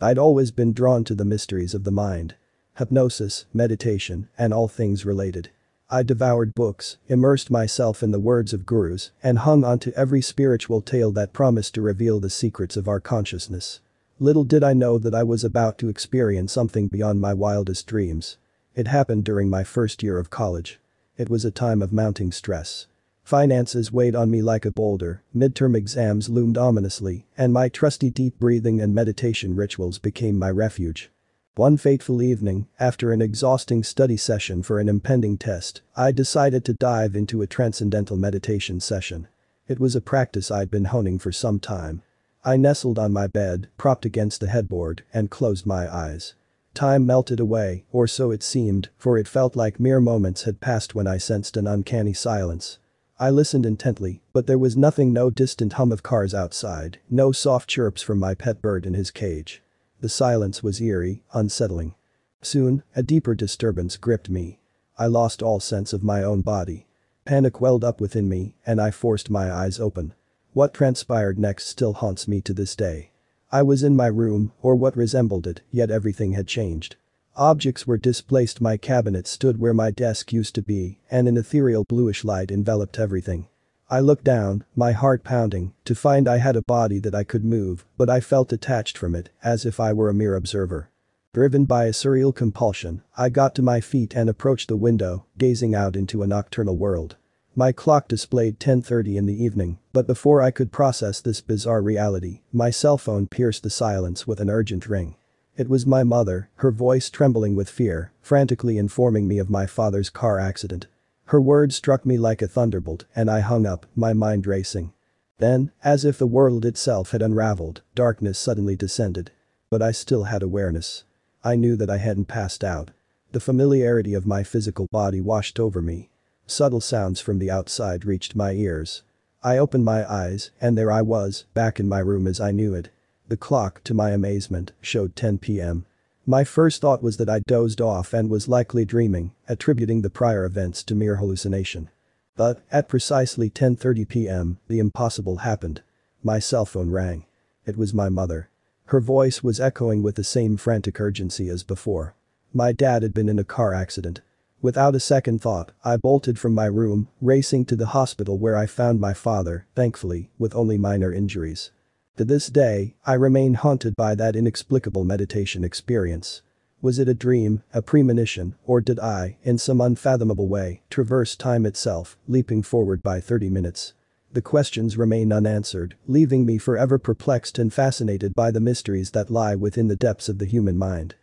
I'd always been drawn to the mysteries of the mind. Hypnosis, meditation, and all things related. I devoured books, immersed myself in the words of gurus, and hung onto every spiritual tale that promised to reveal the secrets of our consciousness. Little did I know that I was about to experience something beyond my wildest dreams. It happened during my first year of college. It was a time of mounting stress. Finances weighed on me like a boulder, midterm exams loomed ominously, and my trusty deep breathing and meditation rituals became my refuge. One fateful evening, after an exhausting study session for an impending test, I decided to dive into a transcendental meditation session. It was a practice I'd been honing for some time. I nestled on my bed, propped against the headboard, and closed my eyes. Time melted away, or so it seemed, for it felt like mere moments had passed when I sensed an uncanny silence. I listened intently, but there was nothing, no distant hum of cars outside, no soft chirps from my pet bird in his cage. The silence was eerie, unsettling. Soon, a deeper disturbance gripped me. I lost all sense of my own body. Panic welled up within me, and I forced my eyes open. What transpired next still haunts me to this day. I was in my room, or what resembled it, yet everything had changed. Objects were displaced, my cabinet stood where my desk used to be, and an ethereal bluish light enveloped everything. I looked down, my heart pounding, to find I had a body that I could move, but I felt detached from it, as if I were a mere observer. Driven by a surreal compulsion, I got to my feet and approached the window, gazing out into a nocturnal world. My clock displayed 10:30 in the evening, but before I could process this bizarre reality, my cell phone pierced the silence with an urgent ring. It was my mother, her voice trembling with fear, frantically informing me of my father's car accident. Her words struck me like a thunderbolt, and I hung up, my mind racing. Then, as if the world itself had unraveled, darkness suddenly descended. But I still had awareness. I knew that I hadn't passed out. The familiarity of my physical body washed over me. Subtle sounds from the outside reached my ears. I opened my eyes, and there I was, back in my room as I knew it. The clock, to my amazement, showed 10 p.m. My first thought was that I dozed off and was likely dreaming, attributing the prior events to mere hallucination. But, at precisely 10:30 p.m., the impossible happened. My cell phone rang. It was my mother. Her voice was echoing with the same frantic urgency as before. My dad had been in a car accident. Without a second thought, I bolted from my room, racing to the hospital where I found my father, thankfully, with only minor injuries. To this day, I remain haunted by that inexplicable meditation experience. Was it a dream, a premonition, or did I, in some unfathomable way, traverse time itself, leaping forward by 30 minutes? The questions remain unanswered, leaving me forever perplexed and fascinated by the mysteries that lie within the depths of the human mind.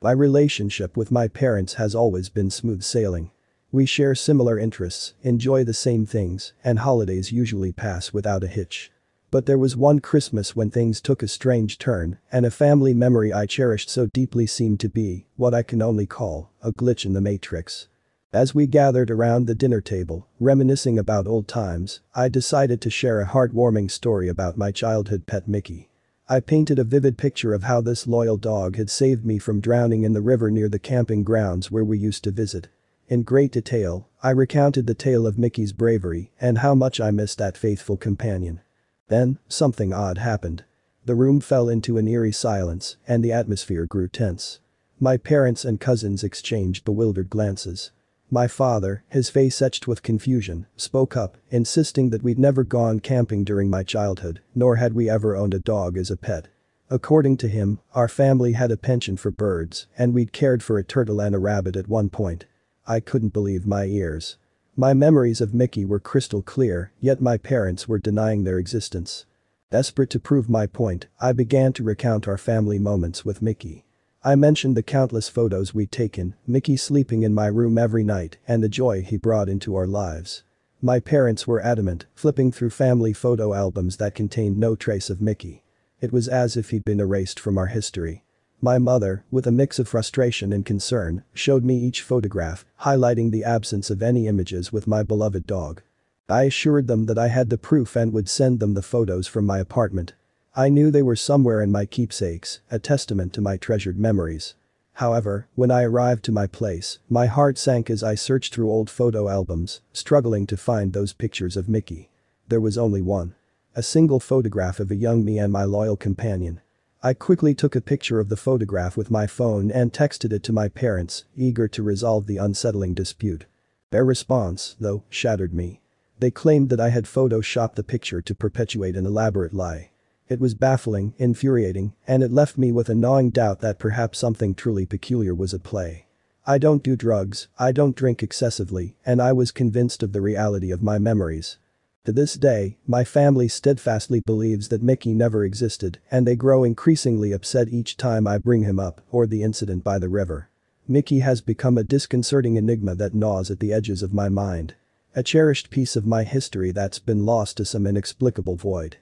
My relationship with my parents has always been smooth sailing. We share similar interests, enjoy the same things, and holidays usually pass without a hitch. But there was one Christmas when things took a strange turn, and a family memory I cherished so deeply seemed to be, what I can only call, a glitch in the matrix. As we gathered around the dinner table, reminiscing about old times, I decided to share a heartwarming story about my childhood pet Mickey. I painted a vivid picture of how this loyal dog had saved me from drowning in the river near the camping grounds where we used to visit. In great detail, I recounted the tale of Mickey's bravery and how much I missed that faithful companion. Then, something odd happened. The room fell into an eerie silence, and the atmosphere grew tense. My parents and cousins exchanged bewildered glances. My father, his face etched with confusion, spoke up, insisting that we'd never gone camping during my childhood, nor had we ever owned a dog as a pet. According to him, our family had a penchant for birds, and we'd cared for a turtle and a rabbit at one point. I couldn't believe my ears. My memories of Mickey were crystal clear, yet my parents were denying their existence. Desperate to prove my point, I began to recount our family moments with Mickey. I mentioned the countless photos we'd taken, Mickey sleeping in my room every night, and the joy he brought into our lives. My parents were adamant, flipping through family photo albums that contained no trace of Mickey. It was as if he'd been erased from our history. My mother, with a mix of frustration and concern, showed me each photograph, highlighting the absence of any images with my beloved dog. I assured them that I had the proof and would send them the photos from my apartment. I knew they were somewhere in my keepsakes, a testament to my treasured memories. However, when I arrived to my place, my heart sank as I searched through old photo albums, struggling to find those pictures of Mickey. There was only one. A single photograph of a young me and my loyal companion. I quickly took a picture of the photograph with my phone and texted it to my parents, eager to resolve the unsettling dispute. Their response, though, shattered me. They claimed that I had photoshopped the picture to perpetuate an elaborate lie. It was baffling, infuriating, and it left me with a gnawing doubt that perhaps something truly peculiar was at play. I don't do drugs, I don't drink excessively, and I was convinced of the reality of my memories. To this day, my family steadfastly believes that Mickey never existed, and they grow increasingly upset each time I bring him up or the incident by the river. Mickey has become a disconcerting enigma that gnaws at the edges of my mind. A cherished piece of my history that's been lost to some inexplicable void.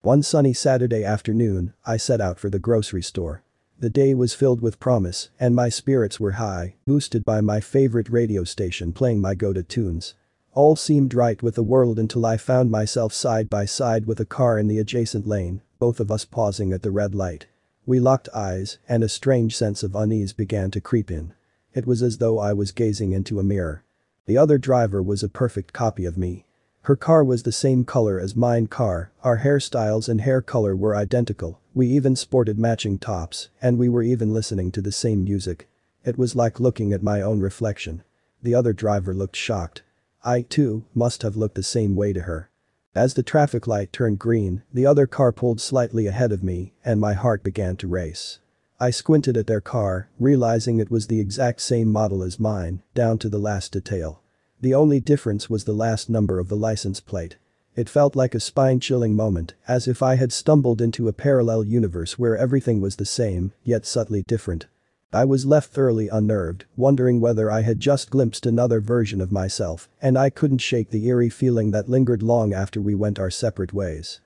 One sunny Saturday afternoon, I set out for the grocery store. The day was filled with promise, and my spirits were high, boosted by my favorite radio station playing my go-to tunes. All seemed right with the world until I found myself side by side with a car in the adjacent lane, both of us pausing at the red light. We locked eyes, and a strange sense of unease began to creep in. It was as though I was gazing into a mirror. The other driver was a perfect copy of me. Her car was the same color as mine car, our hairstyles and hair color were identical. We even sported matching tops, and we were even listening to the same music. It was like looking at my own reflection. The other driver looked shocked. I, too, must have looked the same way to her. As the traffic light turned green, the other car pulled slightly ahead of me, and my heart began to race. I squinted at their car, realizing it was the exact same model as mine, down to the last detail. The only difference was the last number of the license plate. It felt like a spine-chilling moment, as if I had stumbled into a parallel universe where everything was the same, yet subtly different. I was left thoroughly unnerved, wondering whether I had just glimpsed another version of myself, and I couldn't shake the eerie feeling that lingered long after we went our separate ways.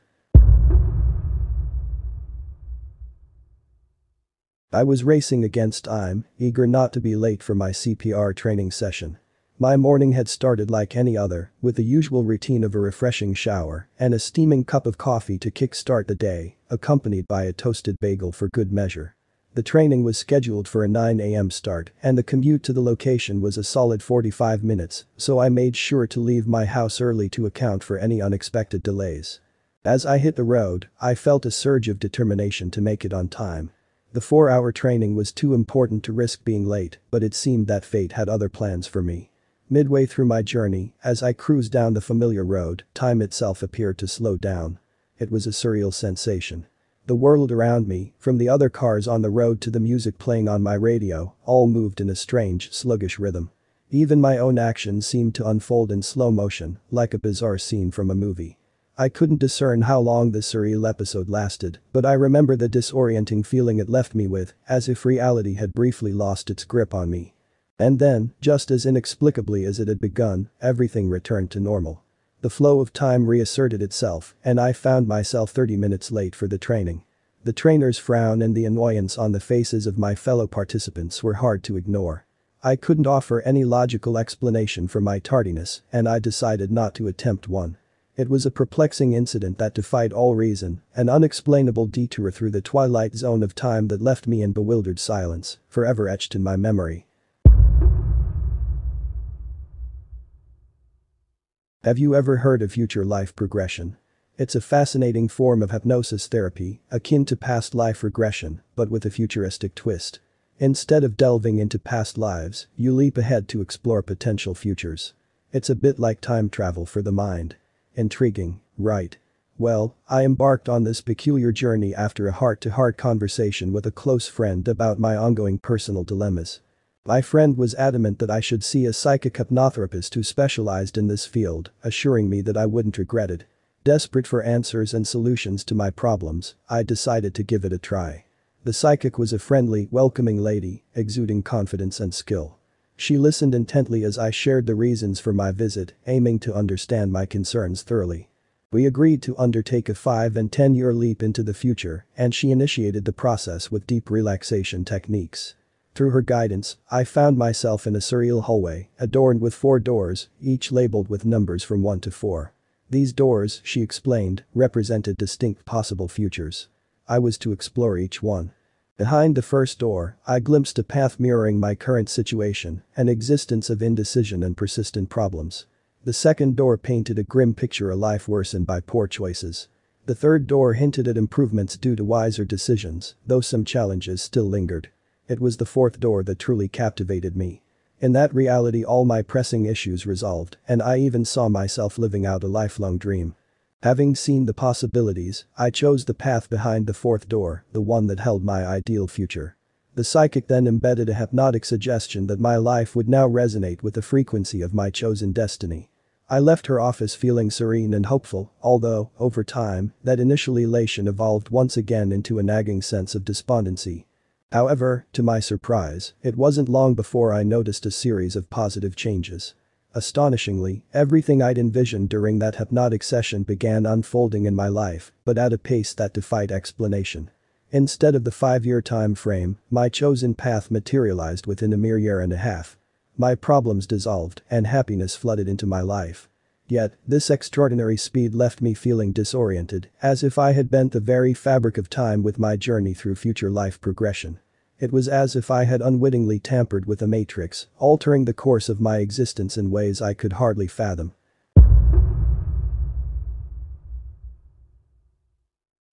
I was racing against time, eager not to be late for my CPR training session. My morning had started like any other, with the usual routine of a refreshing shower and a steaming cup of coffee to kick-start the day, accompanied by a toasted bagel for good measure. The training was scheduled for a 9 a.m. start, and the commute to the location was a solid 45 minutes, so I made sure to leave my house early to account for any unexpected delays. As I hit the road, I felt a surge of determination to make it on time. The 4-hour training was too important to risk being late, but it seemed that fate had other plans for me. Midway through my journey, as I cruised down the familiar road, time itself appeared to slow down. It was a surreal sensation. The world around me, from the other cars on the road to the music playing on my radio, all moved in a strange, sluggish rhythm. Even my own actions seemed to unfold in slow motion, like a bizarre scene from a movie. I couldn't discern how long this surreal episode lasted, but I remember the disorienting feeling it left me with, as if reality had briefly lost its grip on me. And then, just as inexplicably as it had begun, everything returned to normal. The flow of time reasserted itself, and I found myself 30 minutes late for the training. The trainer's frown and the annoyance on the faces of my fellow participants were hard to ignore. I couldn't offer any logical explanation for my tardiness, and I decided not to attempt one. It was a perplexing incident that defied all reason, an unexplainable detour through the twilight zone of time that left me in bewildered silence, forever etched in my memory. Have you ever heard of future life progression? It's a fascinating form of hypnosis therapy, akin to past life regression, but with a futuristic twist. Instead of delving into past lives, you leap ahead to explore potential futures. It's a bit like time travel for the mind. Intriguing, right? Well, I embarked on this peculiar journey after a heart-to-heart conversation with a close friend about my ongoing personal dilemmas. My friend was adamant that I should see a psychic hypnotherapist who specialized in this field, assuring me that I wouldn't regret it. Desperate for answers and solutions to my problems, I decided to give it a try. The psychic was a friendly, welcoming lady, exuding confidence and skill. She listened intently as I shared the reasons for my visit, aiming to understand my concerns thoroughly. We agreed to undertake a 5- and 10-year leap into the future, and she initiated the process with deep relaxation techniques. Through her guidance, I found myself in a surreal hallway, adorned with 4 doors, each labeled with numbers from 1 to 4. These doors, she explained, represented distinct possible futures. I was to explore each one. Behind the first door, I glimpsed a path mirroring my current situation, an existence of indecision and persistent problems. The second door painted a grim picture, a life worsened by poor choices. The third door hinted at improvements due to wiser decisions, though some challenges still lingered. It was the fourth door that truly captivated me. In that reality, all my pressing issues resolved, and I even saw myself living out a lifelong dream. Having seen the possibilities, I chose the path behind the fourth door, the one that held my ideal future. The psychic then embedded a hypnotic suggestion that my life would now resonate with the frequency of my chosen destiny. I left her office feeling serene and hopeful, although, over time, that initial elation evolved once again into a nagging sense of despondency. However, to my surprise, it wasn't long before I noticed a series of positive changes. Astonishingly, everything I'd envisioned during that hypnotic session began unfolding in my life, but at a pace that defied explanation. Instead of the 5-year time frame, my chosen path materialized within a mere 1.5 years. My problems dissolved and happiness flooded into my life. Yet, this extraordinary speed left me feeling disoriented, as if I had bent the very fabric of time with my journey through future life progression. It was as if I had unwittingly tampered with a matrix, altering the course of my existence in ways I could hardly fathom.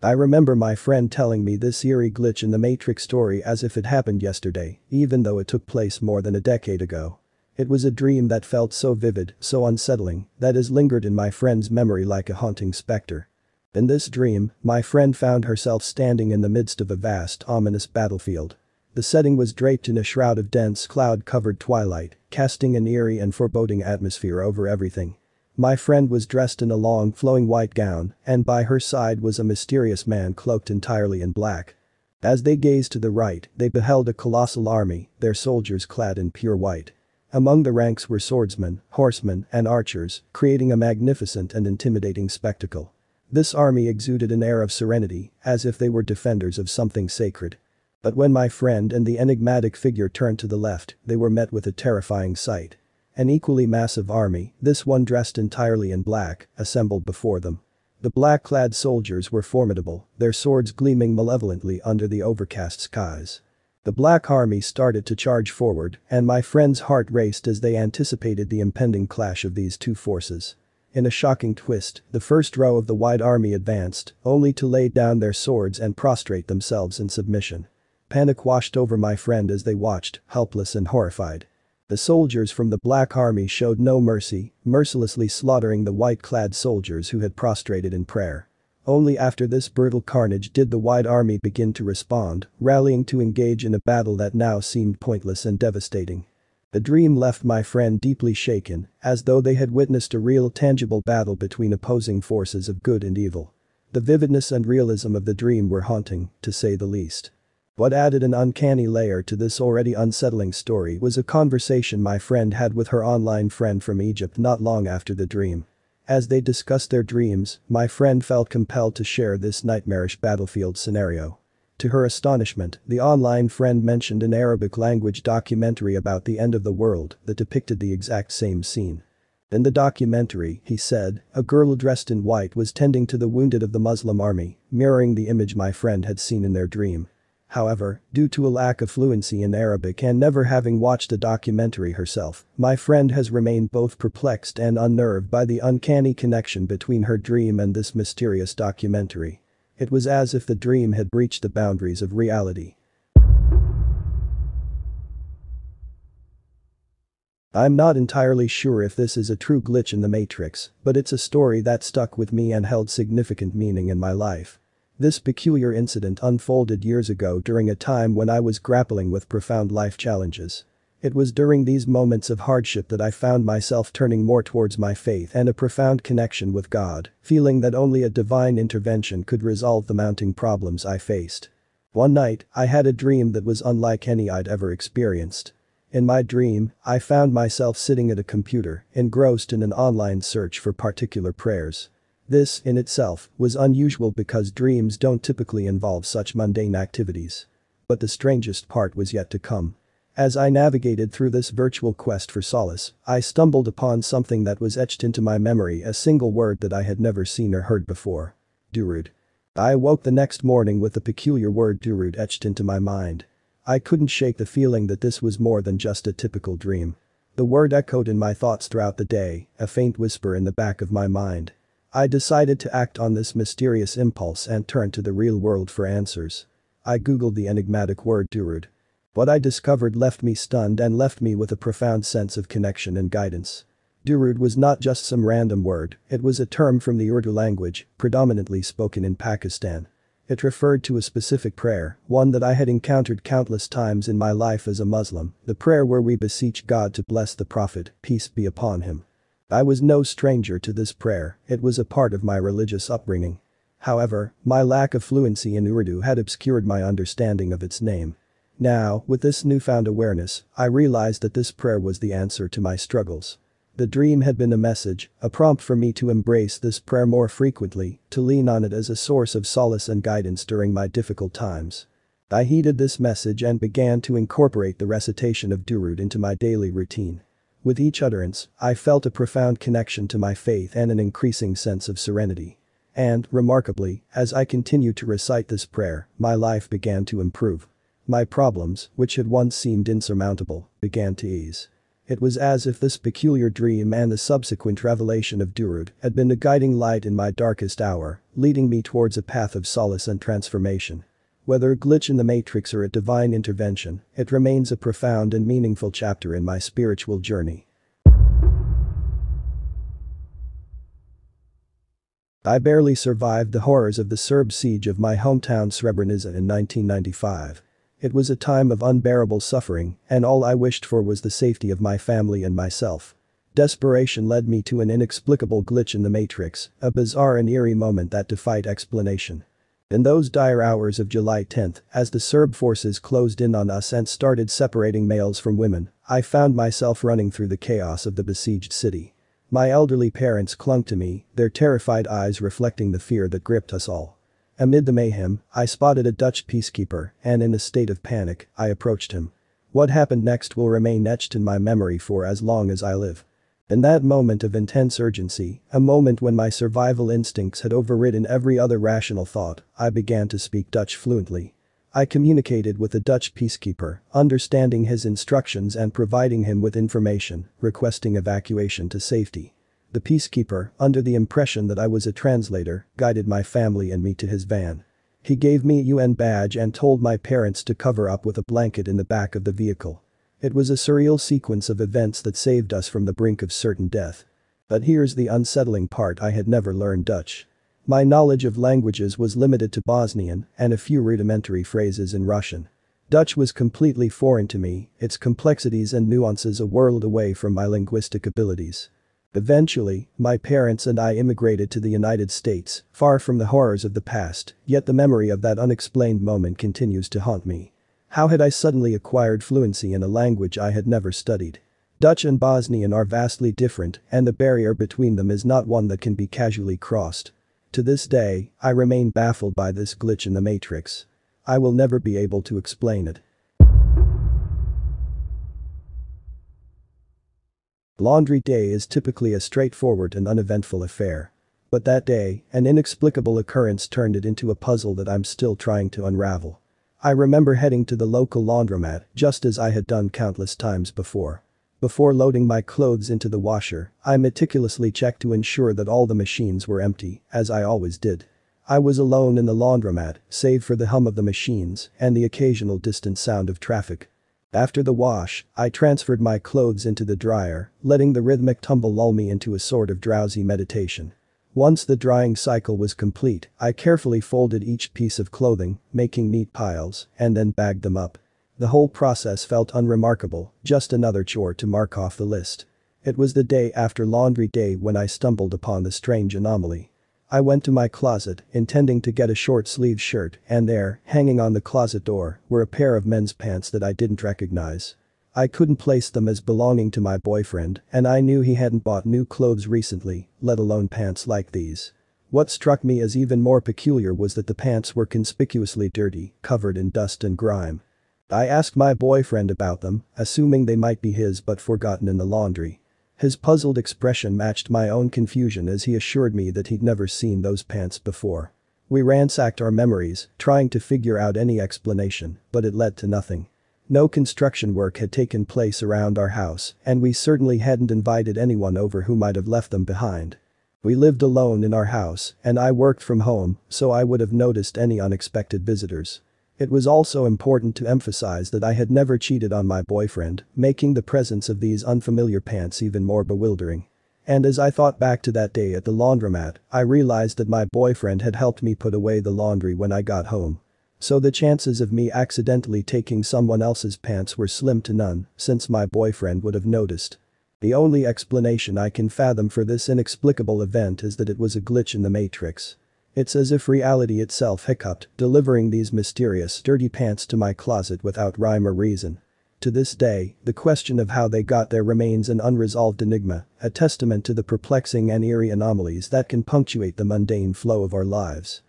I remember my friend telling me this eerie glitch in the Matrix story as if it happened yesterday, even though it took place more than a decade ago. It was a dream that felt so vivid, so unsettling, that has lingered in my friend's memory like a haunting specter. In this dream, my friend found herself standing in the midst of a vast, ominous battlefield. The setting was draped in a shroud of dense cloud-covered twilight, casting an eerie and foreboding atmosphere over everything. My friend was dressed in a long flowing white gown, and by her side was a mysterious man cloaked entirely in black. As they gazed to the right, they beheld a colossal army, their soldiers clad in pure white. Among the ranks were swordsmen, horsemen, and archers, creating a magnificent and intimidating spectacle. This army exuded an air of serenity, as if they were defenders of something sacred. But when my friend and the enigmatic figure turned to the left, they were met with a terrifying sight. An equally massive army, this one dressed entirely in black, assembled before them. The black-clad soldiers were formidable, their swords gleaming malevolently under the overcast skies. The black army started to charge forward, and my friend's heart raced as they anticipated the impending clash of these two forces. In a shocking twist, the first row of the white army advanced, only to lay down their swords and prostrate themselves in submission. Panic washed over my friend as they watched, helpless and horrified. The soldiers from the black army showed no mercy, mercilessly slaughtering the white-clad soldiers who had prostrated in prayer. Only after this brutal carnage did the white army begin to respond, rallying to engage in a battle that now seemed pointless and devastating. The dream left my friend deeply shaken, as though they had witnessed a real, tangible battle between opposing forces of good and evil. The vividness and realism of the dream were haunting, to say the least. What added an uncanny layer to this already unsettling story was a conversation my friend had with her online friend from Egypt not long after the dream. As they discussed their dreams, my friend felt compelled to share this nightmarish battlefield scenario. To her astonishment, the online friend mentioned an Arabic-language documentary about the end of the world that depicted the exact same scene. In the documentary, he said, a girl dressed in white was tending to the wounded of the Muslim army, mirroring the image my friend had seen in their dream. However, due to a lack of fluency in Arabic and never having watched the documentary herself, my friend has remained both perplexed and unnerved by the uncanny connection between her dream and this mysterious documentary. It was as if the dream had breached the boundaries of reality. I'm not entirely sure if this is a true glitch in the Matrix, but it's a story that stuck with me and held significant meaning in my life. This peculiar incident unfolded years ago during a time when I was grappling with profound life challenges. It was during these moments of hardship that I found myself turning more towards my faith and a profound connection with God, feeling that only a divine intervention could resolve the mounting problems I faced. One night, I had a dream that was unlike any I'd ever experienced. In my dream, I found myself sitting at a computer, engrossed in an online search for particular prayers. This, in itself, was unusual because dreams don't typically involve such mundane activities. But the strangest part was yet to come. As I navigated through this virtual quest for solace, I stumbled upon something that was etched into my memory, a single word that I had never seen or heard before. Durood. I woke the next morning with the peculiar word Durood etched into my mind. I couldn't shake the feeling that this was more than just a typical dream. The word echoed in my thoughts throughout the day, a faint whisper in the back of my mind. I decided to act on this mysterious impulse and turned to the real world for answers. I googled the enigmatic word Durood. What I discovered left me stunned and left me with a profound sense of connection and guidance. Durood was not just some random word, it was a term from the Urdu language, predominantly spoken in Pakistan. It referred to a specific prayer, one that I had encountered countless times in my life as a Muslim, the prayer where we beseech God to bless the Prophet, peace be upon him. I was no stranger to this prayer, it was a part of my religious upbringing. However, my lack of fluency in Urdu had obscured my understanding of its name. Now, with this newfound awareness, I realized that this prayer was the answer to my struggles. The dream had been a message, a prompt for me to embrace this prayer more frequently, to lean on it as a source of solace and guidance during my difficult times. I heeded this message and began to incorporate the recitation of Durood into my daily routine. With each utterance, I felt a profound connection to my faith and an increasing sense of serenity. And, remarkably, as I continued to recite this prayer, my life began to improve. My problems, which had once seemed insurmountable, began to ease. It was as if this peculiar dream and the subsequent revelation of Durood had been a guiding light in my darkest hour, leading me towards a path of solace and transformation. Whether a glitch in the matrix or a divine intervention, it remains a profound and meaningful chapter in my spiritual journey. I barely survived the horrors of the Serb siege of my hometown Srebrenica in 1995. It was a time of unbearable suffering, and all I wished for was the safety of my family and myself. Desperation led me to an inexplicable glitch in the matrix, a bizarre and eerie moment that defied explanation. In those dire hours of July 10th, as the Serb forces closed in on us and started separating males from women, I found myself running through the chaos of the besieged city. My elderly parents clung to me, their terrified eyes reflecting the fear that gripped us all. Amid the mayhem, I spotted a Dutch peacekeeper, and in a state of panic, I approached him. What happened next will remain etched in my memory for as long as I live. In that moment of intense urgency, a moment when my survival instincts had overridden every other rational thought, I began to speak Dutch fluently. I communicated with the Dutch peacekeeper, understanding his instructions and providing him with information, requesting evacuation to safety. The peacekeeper, under the impression that I was a translator, guided my family and me to his van. He gave me a UN badge and told my parents to cover up with a blanket in the back of the vehicle. It was a surreal sequence of events that saved us from the brink of certain death. But here's the unsettling part: I had never learned Dutch. My knowledge of languages was limited to Bosnian and a few rudimentary phrases in Russian. Dutch was completely foreign to me, its complexities and nuances a world away from my linguistic abilities. Eventually, my parents and I immigrated to the United States, far from the horrors of the past, yet the memory of that unexplained moment continues to haunt me. How had I suddenly acquired fluency in a language I had never studied? Dutch and Bosnian are vastly different, and the barrier between them is not one that can be casually crossed. To this day, I remain baffled by this glitch in the matrix. I will never be able to explain it. Laundry day is typically a straightforward and uneventful affair. But that day, an inexplicable occurrence turned it into a puzzle that I'm still trying to unravel. I remember heading to the local laundromat, just as I had done countless times before. Before loading my clothes into the washer, I meticulously checked to ensure that all the machines were empty, as I always did. I was alone in the laundromat, save for the hum of the machines and the occasional distant sound of traffic. After the wash, I transferred my clothes into the dryer, letting the rhythmic tumble lull me into a sort of drowsy meditation. Once the drying cycle was complete, I carefully folded each piece of clothing, making neat piles, and then bagged them up. The whole process felt unremarkable, just another chore to mark off the list. It was the day after laundry day when I stumbled upon the strange anomaly. I went to my closet, intending to get a short-sleeved shirt, and there, hanging on the closet door, were a pair of men's pants that I didn't recognize. I couldn't place them as belonging to my boyfriend, and I knew he hadn't bought new clothes recently, let alone pants like these. What struck me as even more peculiar was that the pants were conspicuously dirty, covered in dust and grime. I asked my boyfriend about them, assuming they might be his but forgotten in the laundry. His puzzled expression matched my own confusion as he assured me that he'd never seen those pants before. We ransacked our memories, trying to figure out any explanation, but it led to nothing. No construction work had taken place around our house, and we certainly hadn't invited anyone over who might have left them behind. We lived alone in our house, and I worked from home, so I would have noticed any unexpected visitors. It was also important to emphasize that I had never cheated on my boyfriend, making the presence of these unfamiliar pants even more bewildering. And as I thought back to that day at the laundromat, I realized that my boyfriend had helped me put away the laundry when I got home. So the chances of me accidentally taking someone else's pants were slim to none, since my boyfriend would have noticed. The only explanation I can fathom for this inexplicable event is that it was a glitch in the matrix. It's as if reality itself hiccuped, delivering these mysterious dirty pants to my closet without rhyme or reason. To this day, the question of how they got there remains an unresolved enigma, a testament to the perplexing and eerie anomalies that can punctuate the mundane flow of our lives.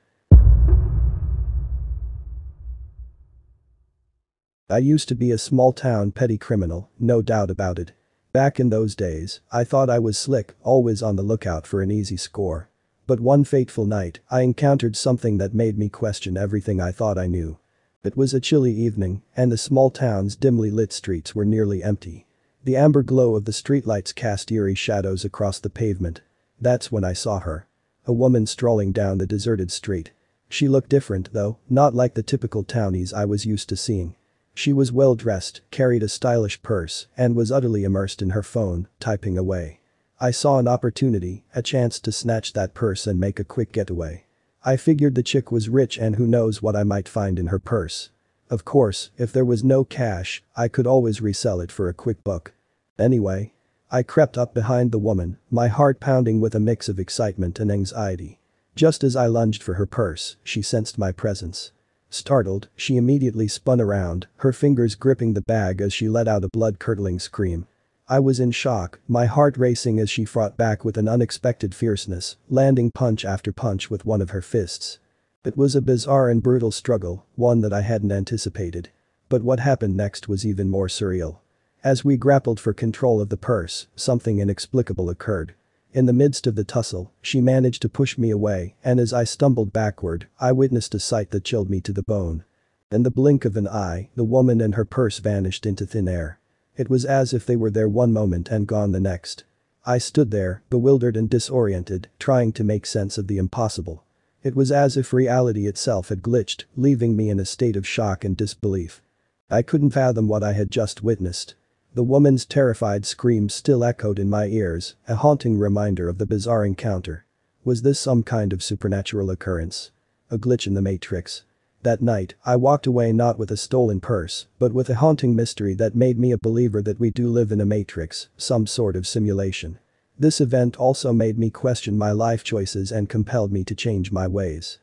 I used to be a small-town petty criminal, no doubt about it. Back in those days, I thought I was slick, always on the lookout for an easy score. But one fateful night, I encountered something that made me question everything I thought I knew. It was a chilly evening, and the small town's dimly lit streets were nearly empty. The amber glow of the streetlights cast eerie shadows across the pavement. That's when I saw her. A woman strolling down the deserted street. She looked different though, not like the typical townies I was used to seeing. She was well dressed, carried a stylish purse, and was utterly immersed in her phone, typing away. I saw an opportunity, a chance to snatch that purse and make a quick getaway. I figured the chick was rich and who knows what I might find in her purse. Of course, if there was no cash, I could always resell it for a quick buck. Anyway, I crept up behind the woman, my heart pounding with a mix of excitement and anxiety. Just as I lunged for her purse, she sensed my presence. Startled, she immediately spun around, her fingers gripping the bag as she let out a blood-curdling scream. I was in shock, my heart racing as she fought back with an unexpected fierceness, landing punch after punch with one of her fists. It was a bizarre and brutal struggle, one that I hadn't anticipated. But what happened next was even more surreal. As we grappled for control of the purse, something inexplicable occurred. In the midst of the tussle, she managed to push me away, and as I stumbled backward, I witnessed a sight that chilled me to the bone. In the blink of an eye, the woman and her purse vanished into thin air. It was as if they were there one moment and gone the next. I stood there, bewildered and disoriented, trying to make sense of the impossible. It was as if reality itself had glitched, leaving me in a state of shock and disbelief. I couldn't fathom what I had just witnessed. The woman's terrified screams still echoed in my ears, a haunting reminder of the bizarre encounter. Was this some kind of supernatural occurrence? A glitch in the matrix? That night, I walked away not with a stolen purse, but with a haunting mystery that made me a believer that we do live in a matrix, some sort of simulation. This event also made me question my life choices and compelled me to change my ways.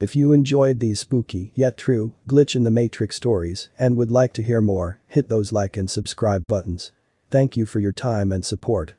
If you enjoyed these spooky, yet true, glitch in the matrix stories and would like to hear more, hit those like and subscribe buttons. Thank you for your time and support.